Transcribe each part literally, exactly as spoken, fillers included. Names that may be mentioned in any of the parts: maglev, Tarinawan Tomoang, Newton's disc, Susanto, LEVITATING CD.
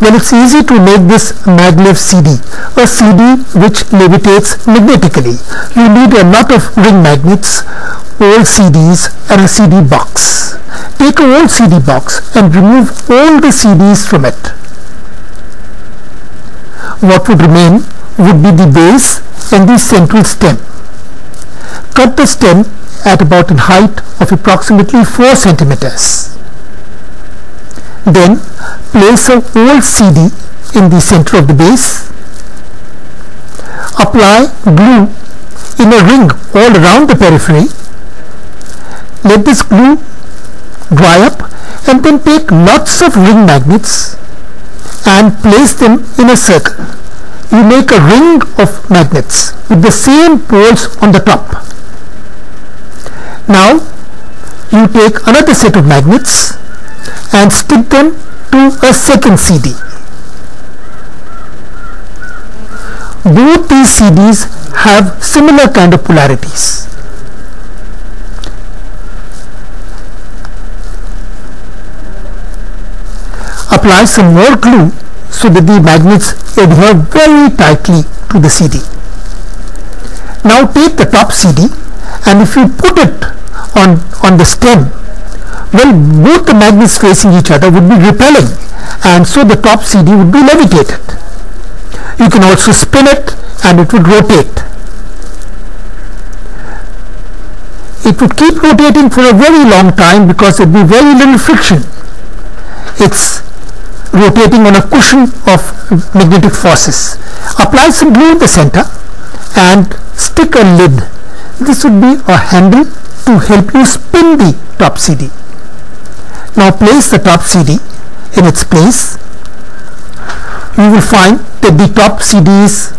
Well, it's easy to make this maglev C D, a C D which levitates magnetically. You need a lot of ring magnets, old C Ds and a C D box. Take an old C D box and remove all the C Ds from it. What would remain would be the base and the central stem. Cut the stem at about a height of approximately four centimeters. Then place an old C D in the center of the base. Apply glue in a ring all around the periphery. Let this glue dry up and then take lots of ring magnets and place them in a circle. You make a ring of magnets with the same poles on the top. Now you take another set of magnets and stick them to a second C D. Both these C Ds have similar kind of polarities. Apply some more glue so that the magnets adhere very tightly to the C D. Now take the top C D, and if you put it on, on the stem, well, both the magnets facing each other would be repelling, and so the top C D would be levitated. You can also spin it and it would rotate. It would keep rotating for a very long time because there would be very little friction. It's rotating on a cushion of magnetic forces. Apply some glue in the center and stick a lid. This would be a handle to help you spin the top C D. Now place the top C D in its place. You will find that the top C D is,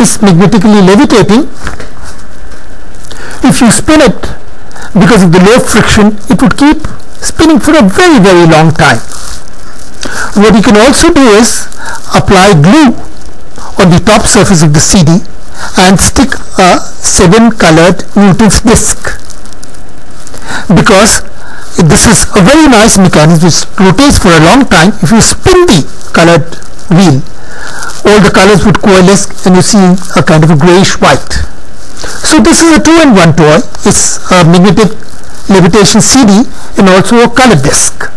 is magnetically levitating. If you spin it, because of the low friction, it would keep spinning for a very very long time. What you can also do is apply glue on the top surface of the C D and stick a seven colored Newton's disc, because this is a very nice mechanism which rotates for a long time. If you spin the colored wheel, all the colors would coalesce and you see a kind of a grayish white. So this is a two in one toy. It's a magnetic levitation C D and also a colored disc.